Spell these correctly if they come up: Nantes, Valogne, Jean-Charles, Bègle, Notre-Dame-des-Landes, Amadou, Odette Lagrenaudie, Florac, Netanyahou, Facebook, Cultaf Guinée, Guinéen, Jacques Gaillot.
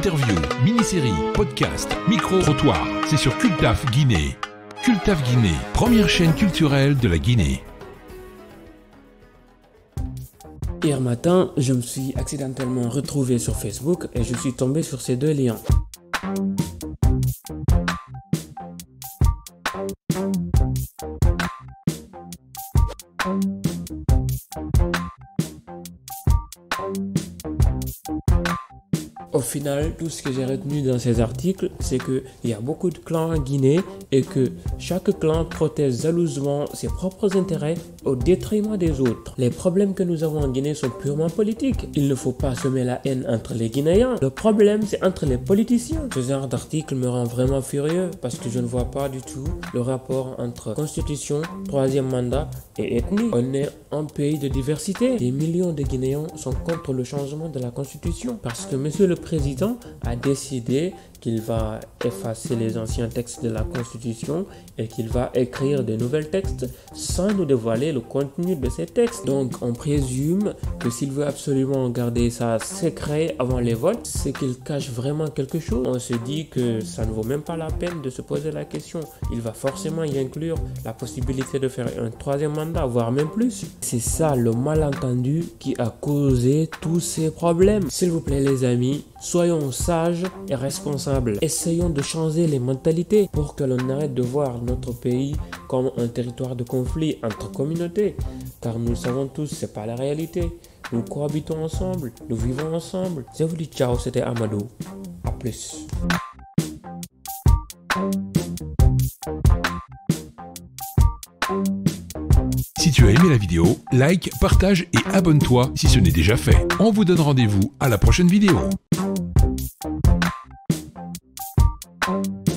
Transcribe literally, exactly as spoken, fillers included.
interviews, mini-séries, podcasts, micro-trottoirs, c'est sur Cultaf Guinée. Cultaf Guinée, première chaîne culturelle de la Guinée. Hier matin, je me suis accidentellement retrouvé sur Facebook et je suis tombé sur ces deux liens. Au final, tout ce que j'ai retenu dans ces articles, c'est qu'il y a beaucoup de clans en Guinée et que chaque clan protège jalousement ses propres intérêts au détriment des autres. Les problèmes que nous avons en Guinée sont purement politiques. Il ne faut pas semer la haine entre les Guinéens. Le problème, c'est entre les politiciens. Ce genre d'article me rend vraiment furieux parce que je ne vois pas du tout le rapport entre constitution, troisième mandat et ethnie. On est un pays de diversité. Des millions de Guinéens sont contre le changement de la constitution parce que monsieur le président a décidé qu'il va effacer les anciens textes de la Constitution et qu'il va écrire de nouveaux textes sans nous dévoiler le contenu de ces textes. Donc on présume que s'il veut absolument garder ça secret avant les votes, c'est qu'il cache vraiment quelque chose. On se dit que ça ne vaut même pas la peine de se poser la question. Il va forcément y inclure la possibilité de faire un troisième mandat, voire même plus. C'est ça le malentendu qui a causé tous ces problèmes. S'il vous plaît les amis, soyons sages et responsables. Essayons de changer les mentalités pour que l'on arrête de voir notre pays comme un territoire de conflit entre communautés, car nous savons tous que ce n'est pas la réalité. Nous cohabitons ensemble, nous vivons ensemble. Je vous dis ciao, c'était Amadou. À plus. Si tu as aimé la vidéo, like, partage et abonne-toi si ce n'est déjà fait. On vous donne rendez-vous à la prochaine vidéo. Thank you.